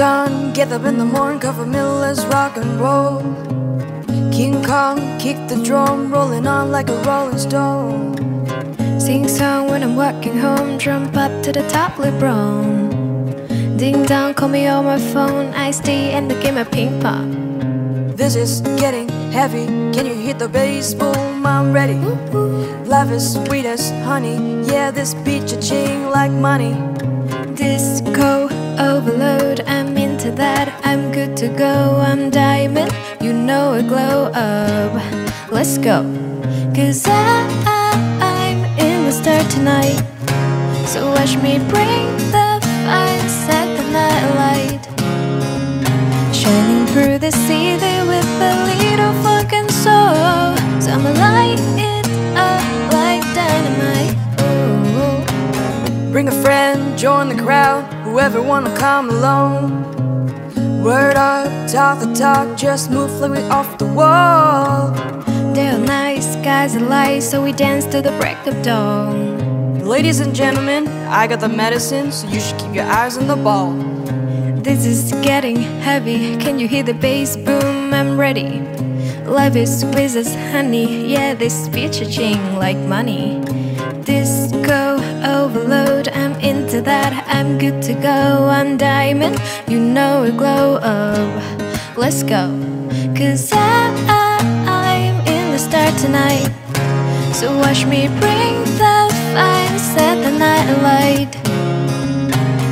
on, get up in the morning, cover Miller's rock and roll. King Kong, kick the drum, rolling on like a rolling stone. Sing song when I'm walking home, jump up to the top, LeBron. Ding dong, call me on my phone, iced tea and the game of ping pong. This is getting heavy, can you hit the bass? Boom, I'm ready. Life is sweet as honey, yeah, this beat cha-ching like money. Disco overload, I'm into that, I'm good to go. I'm diamond, you know I glow up. Let's go. Cause I'm in the star tonight, so watch me bring the fire, set the night light, shining through the city with a little fucking soul. So I'ma light it up like dynamite. Ooh. Bring a friend, join the crowd, whoever wanna come along. Word up, talk the talk, just move like we off the wall. There are night skies and lights, so we dance to the break of dawn. Ladies and gentlemen, I got the medicine, so you should keep your eyes on the ball. This is getting heavy, can you hear the bass? Boom, I'm ready. Life is sweet as honey, yeah, this beat cha-ching like money. Disco overload, I'm into that, I'm good to go. I'm diamond, you know I glow up. Let's go. Cause I'm in the star tonight, so watch me bring the fire, set the night alight,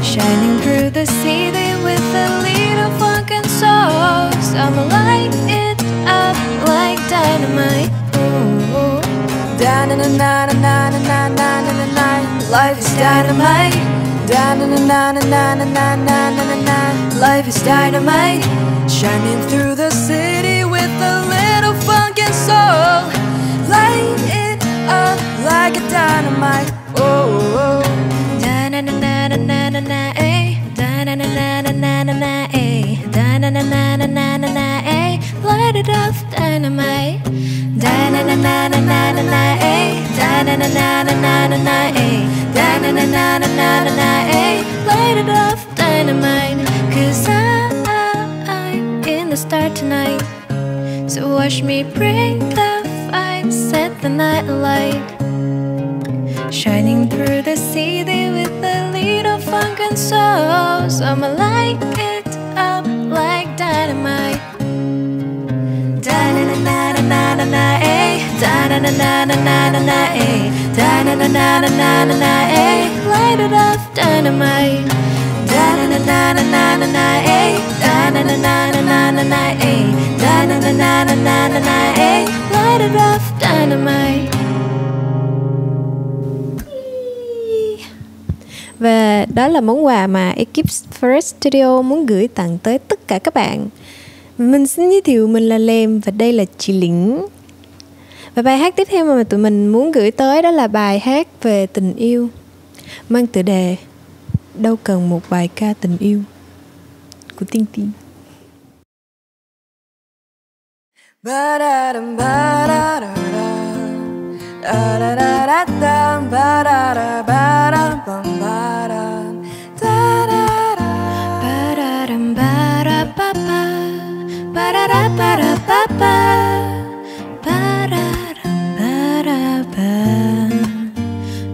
shining through the city with a little fucking soul. So I'ma light it up like dynamite. Ooh. Da-na-na-na-na-na-na-na-na-na-na. Life is dynamite. Da-na-na-na-na-na-na-na-na-na. Life is dynamite. Shining through the city with a little funkin' soul. Light it up like a dynamite. Oh. Da-na-na-na-na-na-na, eh. Da-na-na-na-na-na-na, eh. Da-na-na-na-na-na-na, eh. Light it up, dynamite. Da-na-na-na-na-na-na-na, eh. Da-na-na-na-na-na-na, eh. Da-na-na-na-na-na-na, eh. Light it up, dynamite. Cause I'm in the star tonight, so watch me bring the fire, set the night light, shining through the city with a little funk and soul. So I'ma light it up like dynamite. Da-na-na-na-na-na-na, eh. Da-na-na-na-na-na-na, eh. Da-na-na-na-na-na-na, eh. Light it up, dynamite. Da-na-na-na-na-na-na, eh. Da-na-na-na-na-na-na, eh. Da-na-na-na-na-na-na, eh. Light it up, dynamite. Và đó là món quà mà ekip Forest Studio muốn gửi tặng tới tất cả các bạn. Mình xin giới thiệu mình là Lèm và đây là chị Lĩnh. Và bài hát tiếp theo mà tụi mình muốn gửi tới đó là bài hát về tình yêu mang tựa đề Đâu Cần Một Bài Ca Tình Yêu của Tiên Tiên.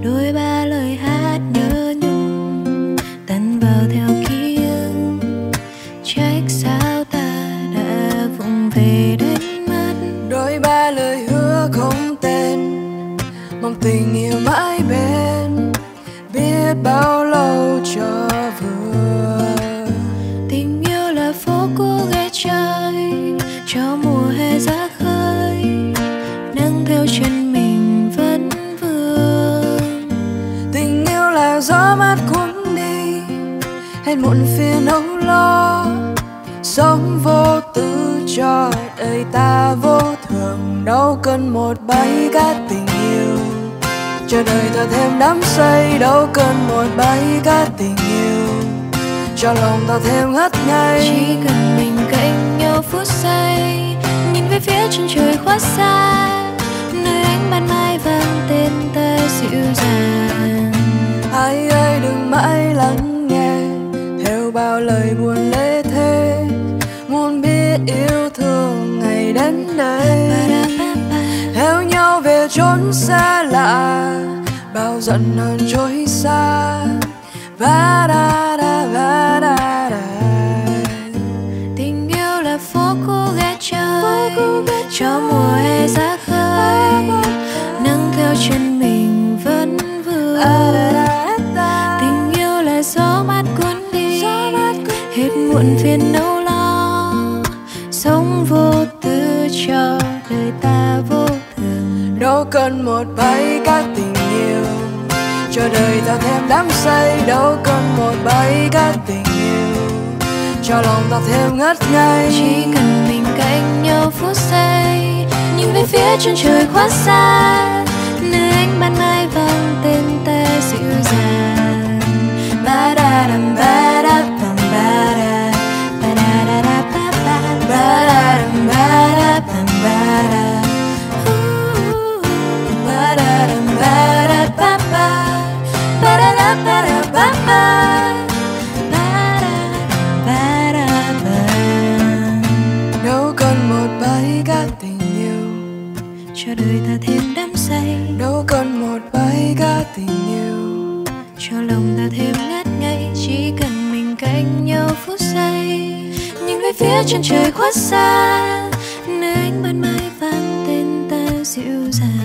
Đôi ba lời hát nhớ nhung tan vào theo ký ức, trách sao ta đã vụng về đến mất. Đôi ba lời hứa không tên, mong tình yêu mãi bên, biết bao lâu cho vừa. Tình yêu là phố cô ghé chơi, cho mùa hè ra khơi, nâng theo chân mình vẫn vương. Tình yêu là gió mát cuốn đi hết muộn phiền âu lo, sống vô tư cho đời ta vô thường. Đâu cần một bài ca tình yêu cho đời ta thêm đắm say. Đâu cần một bài ca tình yêu cho lòng ta thêm ngất ngây. Chỉ cần mình cạnh nhau phút giây, nhìn về phía chân trời quá xa, nơi ánh ban mai vang tên ta dịu dàng. Ai ơi đừng mãi lắng nghe theo bao lời buồn lê, bao giận hờn trôi xa. Ba da da ba da da. Tình yêu là phố cũ ghé chơi, cho mùa hè ra khơi, nắng theo chân mình vẫn vương. Tình yêu là gió mát cuốn đi, hết muộn phiền nỗi lo, sống vô tư cho đời ta vô thường. Đâu cần một bài ca tình yêu cho đời ta thêm đắm say, đâu cần một bài ca tình yêu cho lòng ta thêm ngất ngây. Chỉ cần mình cạnh nhau phút giây, nhưng về phía chân trời quá xa, nơi ánh ban mai vang tên ta dịu dàng. Ba da dam ba da bam ba da, ba da da da ba ba, ba da dam ba da bam ba da, ba da dam ba da ba ba. Đâu cần một bài ca tình yêu cho đời ta thêm đắm say, đâu cần một bài ca tình yêu cho lòng ta thêm ngất ngây. Chỉ cần mình cạnh nhau phút giây, nhìn về phía chân trời quá xa, nơi ánh ban mai vang tên ta dịu dàng.